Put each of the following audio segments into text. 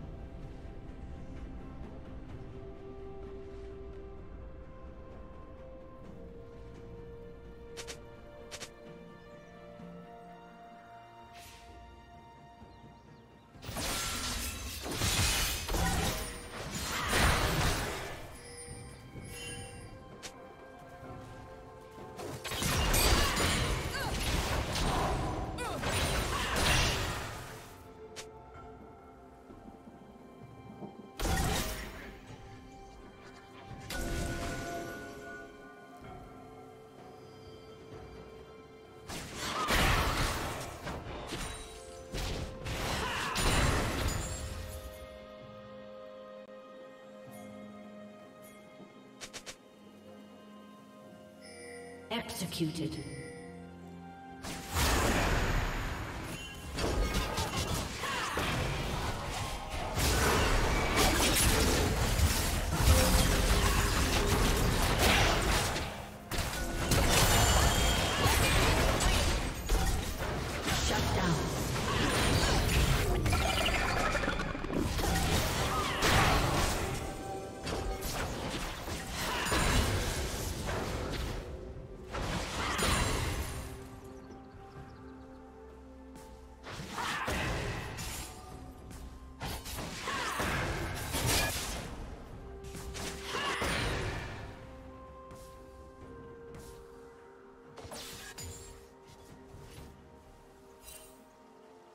Executed.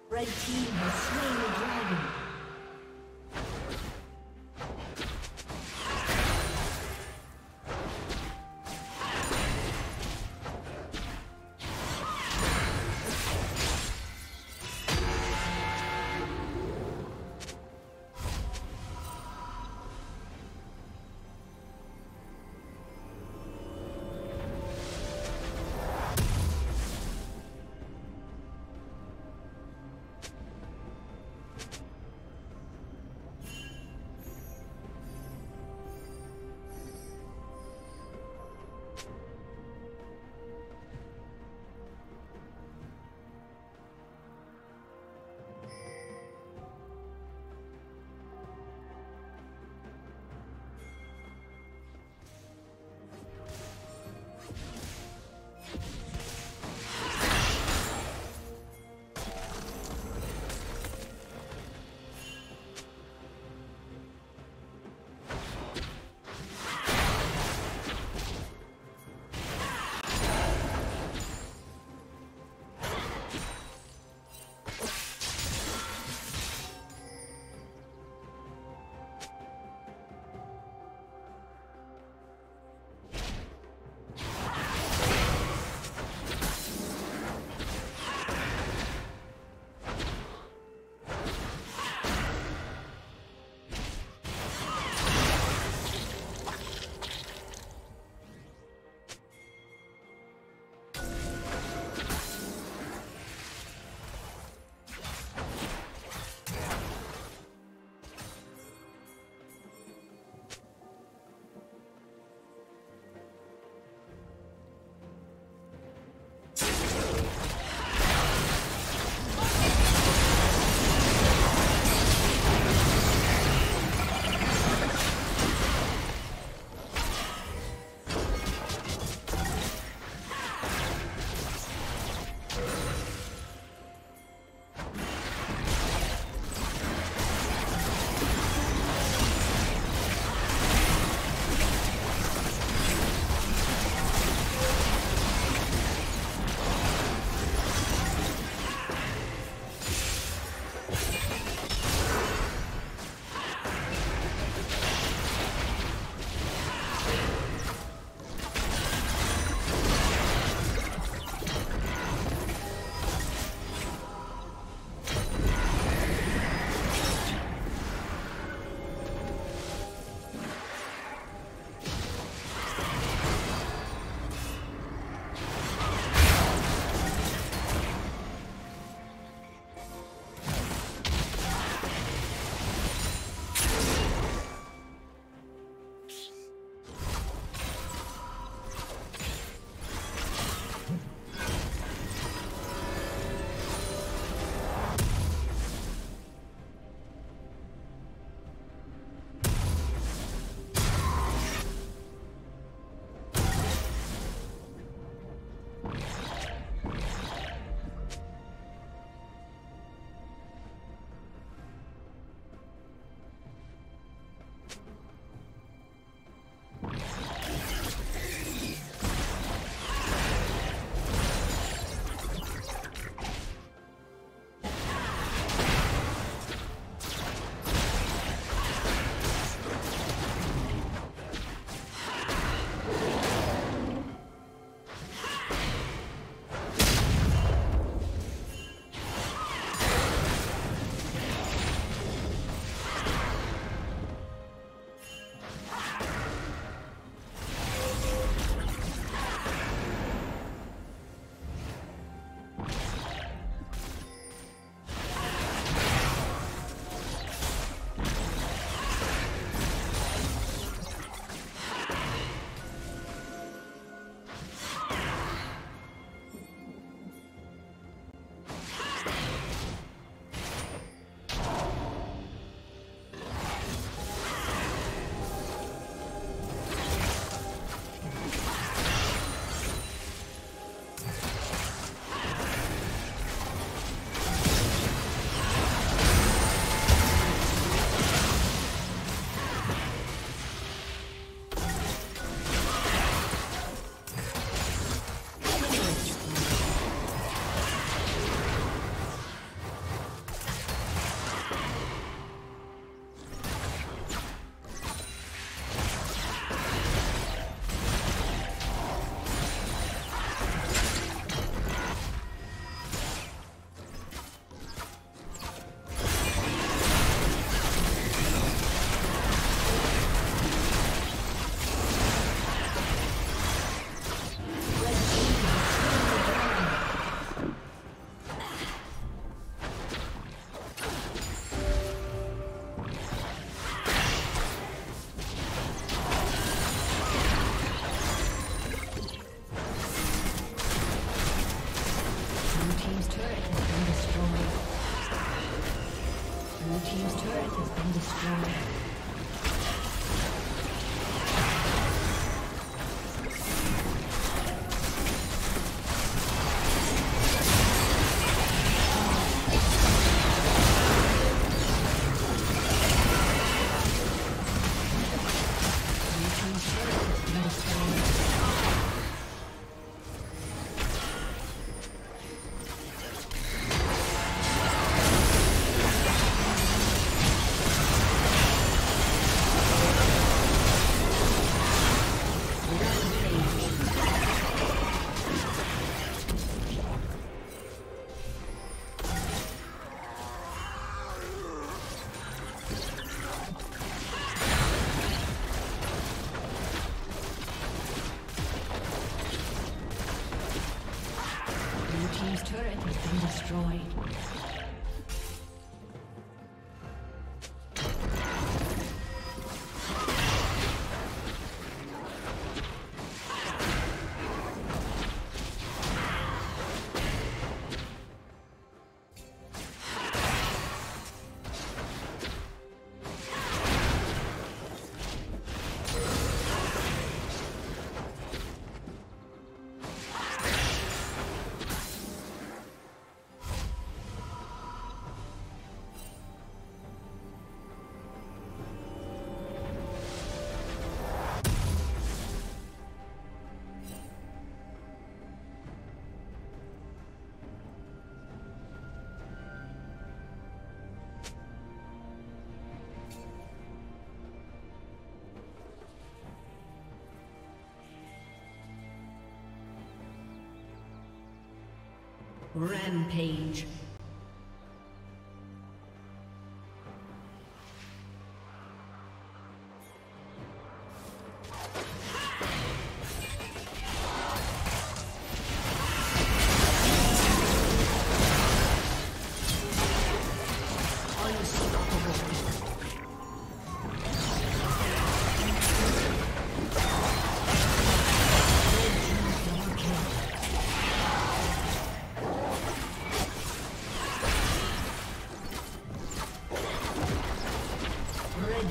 Red team has slain the dragon. Blue team's turret has been destroyed. Blue team's turret has been destroyed. Rampage. Blue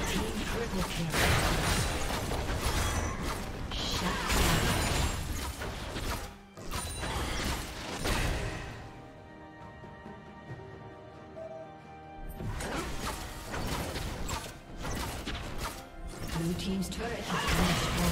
team's turret has been destroyed.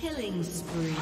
Killing spree.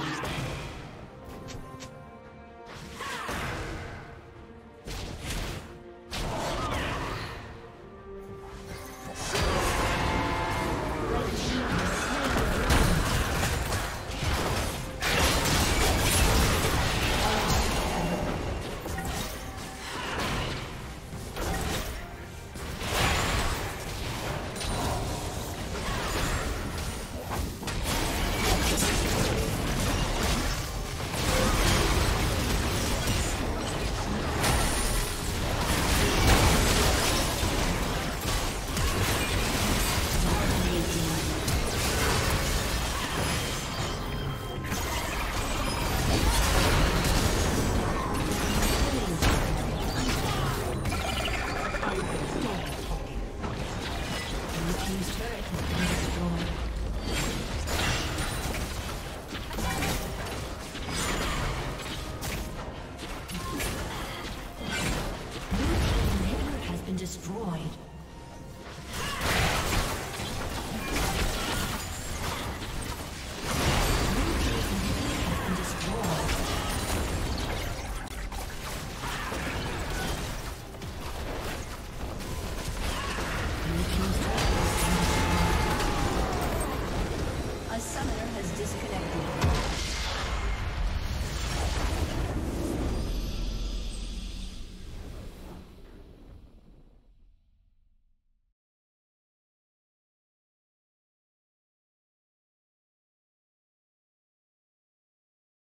Disconnected.